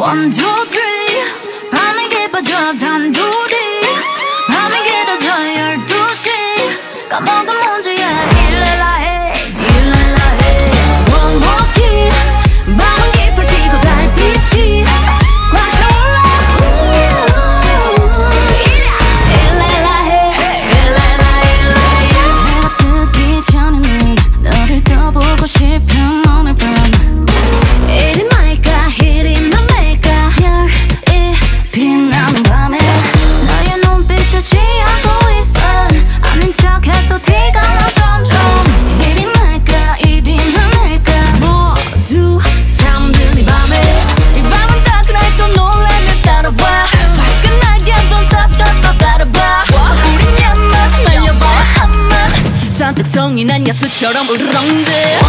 One, two, three. 밤에 깊어져 단둘이. 밤에 길어져 12시. 까먹은 문제야. 일래라 해, 일래라 해. 원목이 밤은 깊어지고 달빛이 꽉 차올라. 일래라 해, 일래라 해. 내가 뜨기 전에는 너를 떠보고 싶은 오늘 밤. 특성이 난 야수처럼 으르렁대.